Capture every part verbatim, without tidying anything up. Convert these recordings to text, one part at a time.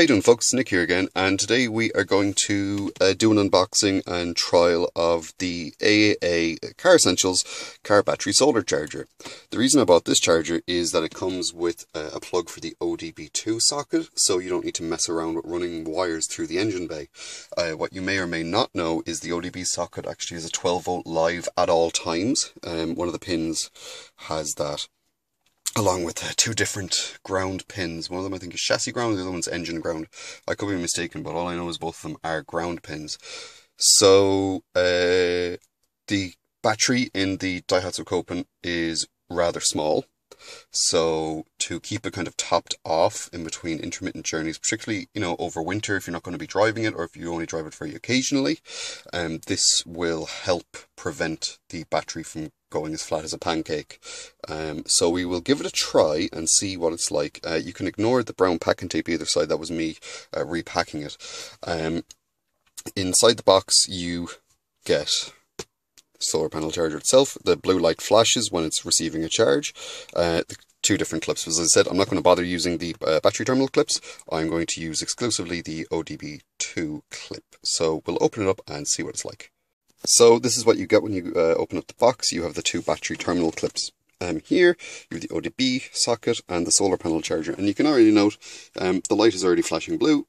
How you doing, folks? Nick here again, and today we are going to uh, do an unboxing and trial of the triple A Car Essentials Car Battery Solar Charger. The reason I bought this charger is that it comes with uh, a plug for the O B D I I socket, so you don't need to mess around with running wires through the engine bay. Uh, what you may or may not know is the O B D I I socket actually has a twelve volt live at all times. Um, one of the pins has that, along with uh, two different ground pins. One of them I think is chassis ground, the other one's engine ground. I could be mistaken, but all I know is both of them are ground pins. So uh, the battery in the Daihatsu Copen is rather small, so to keep it kind of topped off in between intermittent journeys, particularly, you know, over winter if you're not going to be driving it, or if you only drive it very occasionally, um, this will help prevent the battery from going as flat as a pancake. Um, so we will give it a try and see what it's like. Uh, you can ignore the brown packing tape either side. That was me uh, repacking it. Um, inside the box you get solar panel charger itself. The blue light flashes when it's receiving a charge. Uh, the two different clips. As I said, I'm not going to bother using the uh, battery terminal clips. I'm going to use exclusively the O B D I I clip. So we'll open it up and see what it's like. So this is what you get when you uh, open up the box. You have the two battery terminal clips um, here, you have the O B D I I socket and the solar panel charger. And you can already note um, the light is already flashing blue,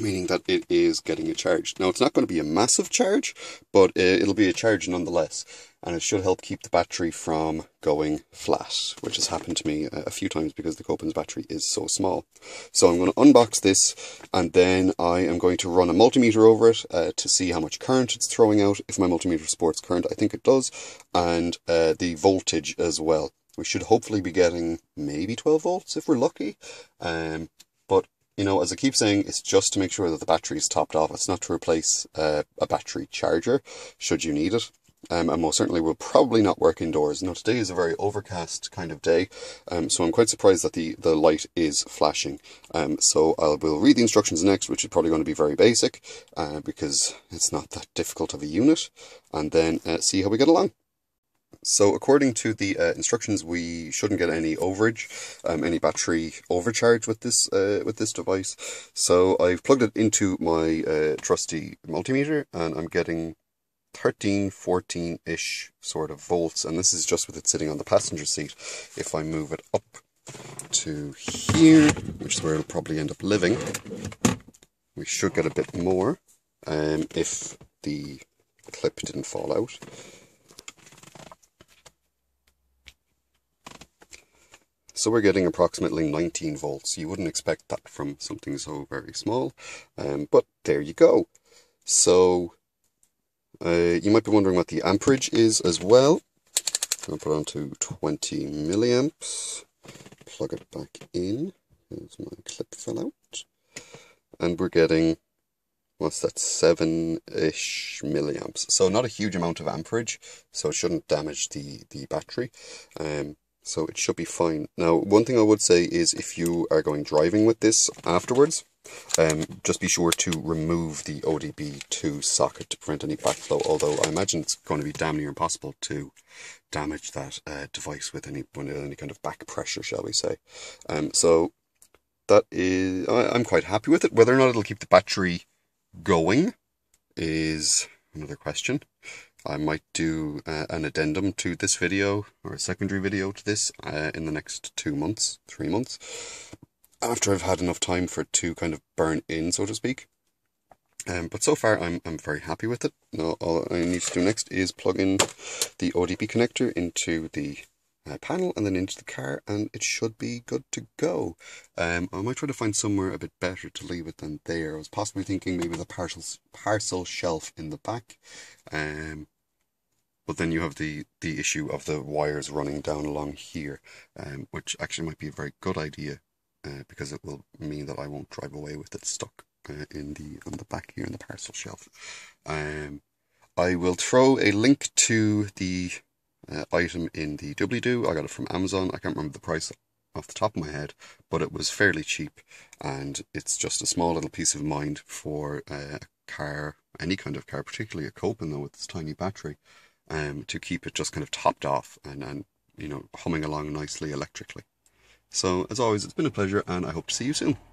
meaning that it is getting a charge. Now, it's not going to be a massive charge, but uh, it'll be a charge nonetheless. And it should help keep the battery from going flat, which has happened to me a few times because the Copen's battery is so small. So I'm going to unbox this, and then I am going to run a multimeter over it uh, to see how much current it's throwing out, if my multimeter supports current. I think it does, and uh, the voltage as well. We should hopefully be getting maybe twelve volts if we're lucky. Um, but you know, as I keep saying, it's just to make sure that the battery is topped off. It's not to replace uh, a battery charger, should you need it. Um, and most certainly will probably not work indoors. Now, today is a very overcast kind of day, um, so I'm quite surprised that the, the light is flashing. Um, so I will read the instructions next, which is probably going to be very basic, uh, because it's not that difficult of a unit, and then uh, see how we get along. So according to the uh, instructions, we shouldn't get any overage, um, any battery overcharge with this uh, with this device. So I've plugged it into my uh, trusty multimeter, and I'm getting thirteen, fourteen-ish sort of volts, and this is just with it sitting on the passenger seat. If I move it up to here, which is where it'll probably end up living, we should get a bit more, um, if the clip didn't fall out. So we're getting approximately nineteen volts. You wouldn't expect that from something so very small, um, but there you go. So Uh, you might be wondering what the amperage is as well. I'll put it on to twenty milliamps, plug it back in. There's my clip fell out. And we're getting, what's that, seven-ish milliamps. So not a huge amount of amperage, so it shouldn't damage the, the battery. Um, so it should be fine. Now, one thing I would say is if you are going driving with this afterwards, Um, just be sure to remove the O B D I I socket to prevent any backflow, although I imagine it's going to be damn near impossible to damage that uh, device with any, any kind of back pressure, shall we say. Um, so that is, I, I'm quite happy with it. Whether or not it'll keep the battery going is another question. I might do uh, an addendum to this video, or a secondary video to this, uh, in the next two months, three months. After I've had enough time for it to kind of burn in, so to speak. Um, but so far, I'm, I'm very happy with it. Now, all I need to do next is plug in the O B D I I connector into the uh, panel and then into the car, and it should be good to go. Um, I might try to find somewhere a bit better to leave it than there. I was possibly thinking maybe the parcel, parcel shelf in the back. Um, but then you have the, the issue of the wires running down along here, um, which actually might be a very good idea. Uh, because it will mean that I won't drive away with it stuck uh, in the on the back here in the parcel shelf. Um, I will throw a link to the uh, item in the doobly-doo. I got it from Amazon. I can't remember the price off the top of my head, but it was fairly cheap, and it's just a small little peace of mind for uh, a car, any kind of car, particularly a Copen though with this tiny battery, um, to keep it just kind of topped off and, and you know, humming along nicely electrically. So, as always, it's been a pleasure, and I hope to see you soon.